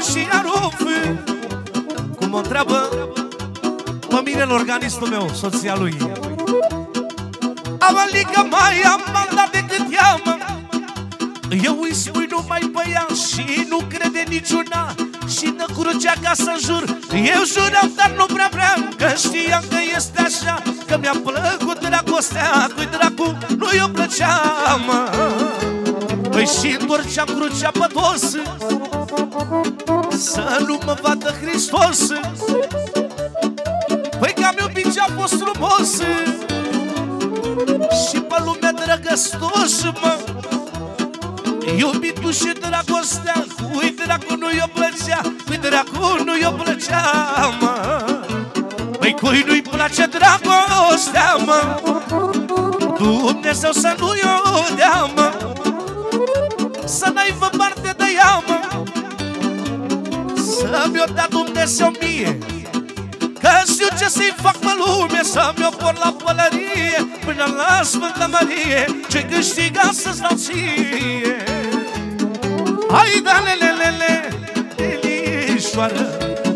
și arofă. Cum mă întreabă pe mine organistul meu, soția lui. Avalică mai am mandat decât ea. Eu îi spui numai pe ea și nu crede niciuna. Și dă cu rucea ca să-mi jur. Eu juram, dar nu prea vreau, că știam că este așa. Că mi-a plăcut dragostea, cu-i dracu, nu i-o plăcea, mă. Păi și întorceam crucea pe dos, să nu mă vadă Hristos. Păi că am iubit ce-a fost frumos și pe lumea drăgăstoș, mă. Iubitul și dragostea, cui dracu nu-i o plăcea, cui dracu nu-i o plăcea, mă. Păi cui nu-i place dragostea, mă, Dumnezeu să nu-i o dea, mă. Să n-ai vă parte de ea, mă. Să mi-o da Dumnezeu mie, că știu ce să-i fac pe lume. Să mi-o por la pălărie până la Sfânta Marie, ce câștiga să-ți dau ție. Hai da, lelelele, lilișoară,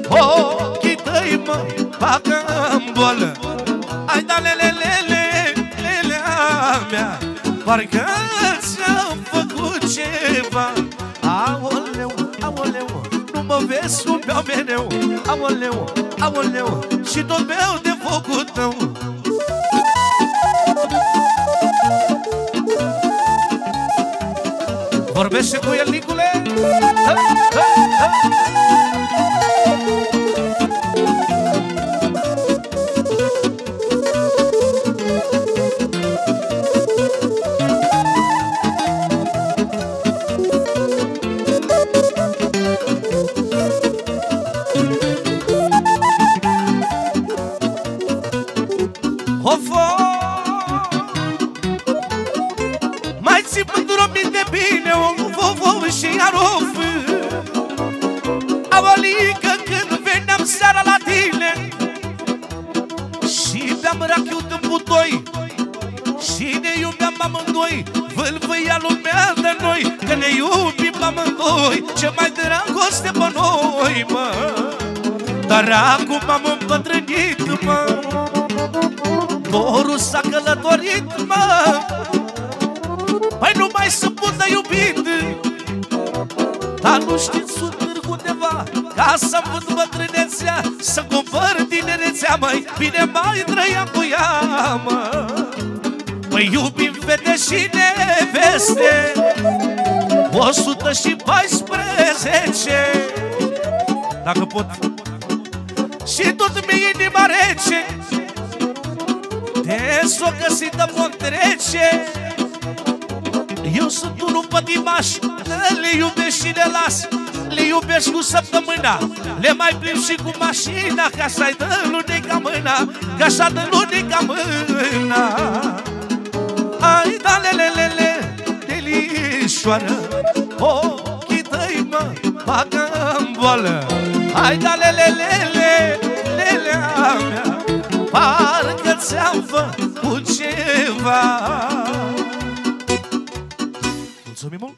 ochii tăi mă bagă-n boală. Hai da, lelelele, lelea mea, parcă ți-am făcut ceva. Aoleu, aoleu, nu mă vezi cum beau mereu. Aoleu, aoleu, și tot beau de focul tău. Vorbește cu el, Nicule. Ce mai dragoste pe noi, mă. Dar acum am împătrânit, mă. Dorul s-a călătorit, mă. Păi nu mai sunt bun de iubit, dar nu știți, sunt târgundeva, ca să-mi vând bătrânețea, să cumpăr tinerețea, măi. Bine mai trăiam cu ea, mă. Păi iubim fete și neveste 114, dacă pot. Și tot mi-e inima rece de s-o găsită mă trece. Eu sunt unul pătimaș, le iubești și le las. Le iubești cu săptămâna, le mai prim și cu mașina, ca să-i dă luneca mâna, ca să-i dă luneca mâna. Ai da, lelelele, delișoară, ochii tăi mă bagă-n boală. Hai da, lelelele, lelea mea, parcă ți-am făcut ceva. Mulțumim mult!